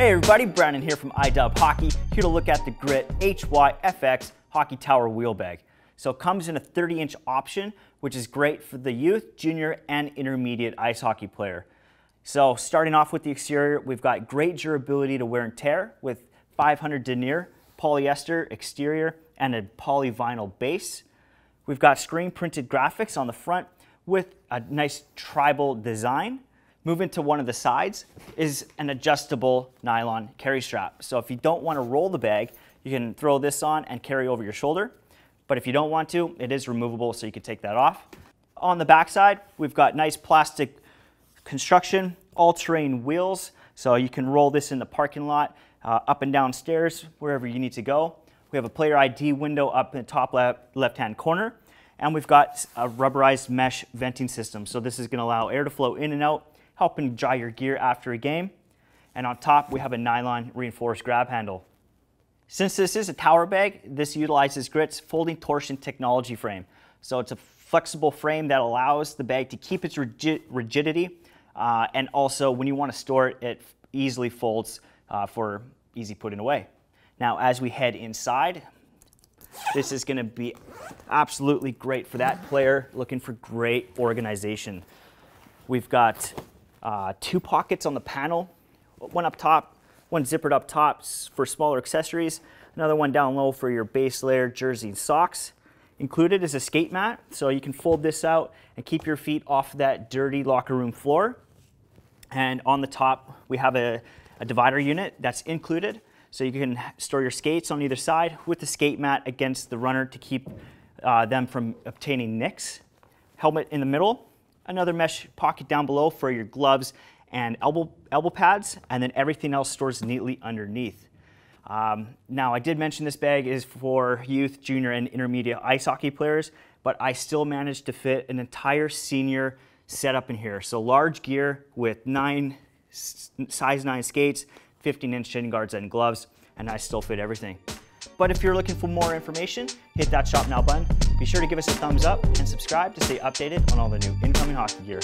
Hey everybody, Brandon here from iDub Hockey, here to look at the Grit HYFX Hockey Tower wheel bag. So it comes in a 30-inch option, which is great for the youth, junior, and intermediate ice hockey player. So starting off with the exterior, we've got great durability to wear and tear with 500 denier, polyester exterior, and a polyvinyl base. We've got screen printed graphics on the front with a nice tribal design. Moving to one of the sides is an adjustable nylon carry strap. So if you don't want to roll the bag, you can throw this on and carry over your shoulder. But if you don't want to, it is removable, so you can take that off. On the backside, we've got nice plastic construction, all-terrain wheels, so you can roll this in the parking lot, up and down stairs, wherever you need to go. We have a player ID window up in the top left-hand corner, and we've got a rubberized mesh venting system. So this is going to allow air to flow in and out, helping dry your gear after a game. And on top, we have a nylon reinforced grab handle. Since this is a tower bag, this utilizes Grit's Folding Torsion Technology frame. So it's a flexible frame that allows the bag to keep its rigidity. And also, when you want to store it, it easily folds for easy putting away. Now, as we head inside, this is going to be absolutely great for that player looking for great organization. We've got two pockets on the panel, one up top, one zippered up top for smaller accessories, another one down low for your base layer, jersey, and socks. Included is a skate mat, so you can fold this out and keep your feet off that dirty locker room floor. And on the top, we have a divider unit that's included, so you can store your skates on either side with the skate mat against the runner to keep them from obtaining nicks. Helmet in the middle. Another mesh pocket down below for your gloves and elbow pads, and then everything else stores neatly underneath. Now, I did mention this bag is for youth, junior, and intermediate ice hockey players, but I still managed to fit an entire senior setup in here. So large gear with size 9 skates, 15-inch shin guards and gloves, and I still fit everything. But if you're looking for more information, hit that Shop Now button. Be sure to give us a thumbs up and subscribe to stay updated on all the new incoming hockey gear.